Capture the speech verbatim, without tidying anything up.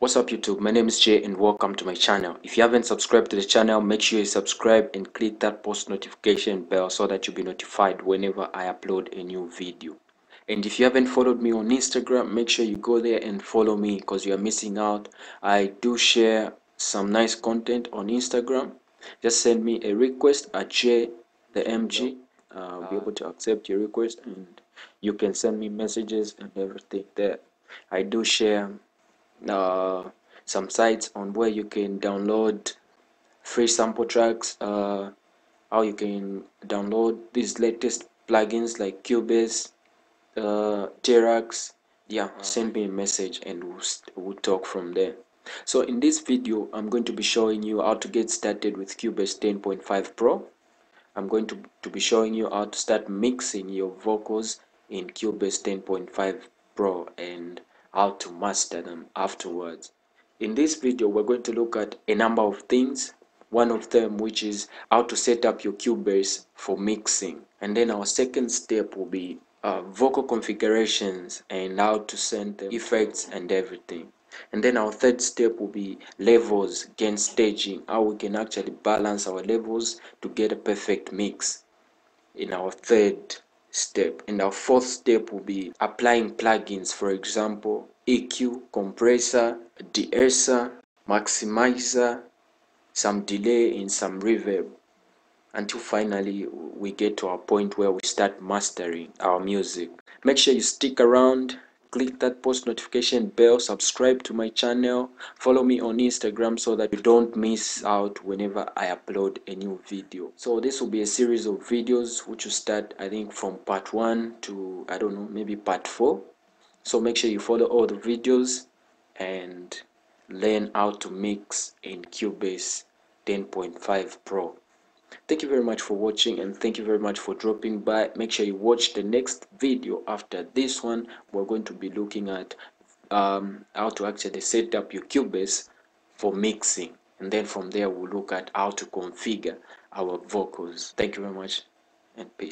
What's up YouTube, my name is Jay and welcome to my channel. If you haven't subscribed to the channel, make sure you subscribe and click that post notification bell so that you'll be notified whenever I upload a new video. And if you haven't followed me on Instagram, make sure you go there and follow me because you are missing out. I do share some nice content on Instagram. Just send me a request at Jay TheMg. I'll be able to accept your request and you can send me messages and everything there. I do share uh some sites on where you can download free sample tracks, uh how you can download these latest plugins like Cubase, uh T-Racks. Yeah, send me a message and we'll, we'll talk from there. So in this video I'm going to be showing you how to get started with Cubase ten point five Pro. I'm going to, to be showing you how to start mixing your vocals in Cubase ten point five Pro and how to master them afterwards. In this video we're going to look at a number of things, one of them which is how to set up your Cubase for mixing, and then our second step will be uh, vocal configurations and how to send the effects and everything, and then our third step will be levels, gain, staging, how we can actually balance our levels to get a perfect mix in our third step. And our fourth step will be applying plugins, for example E Q, compressor, de-esser, maximizer, some delay and some reverb, until finally we get to a point where we start mastering our music. Make sure you stick around, click that post notification bell, subscribe to my channel, follow me on Instagram so that you don't miss out whenever I upload a new video. So this will be a series of videos which will start, I think, from part one to, I don't know, maybe part four. So make sure you follow all the videos and learn how to mix in Cubase ten point five Pro. Thank you very much for watching and thank you very much for dropping by. Make sure you watch the next video after this one. We're going to be looking at um, how to actually set up your Cubase for mixing, and then from there we'll look at how to configure our vocals. Thank you very much and peace.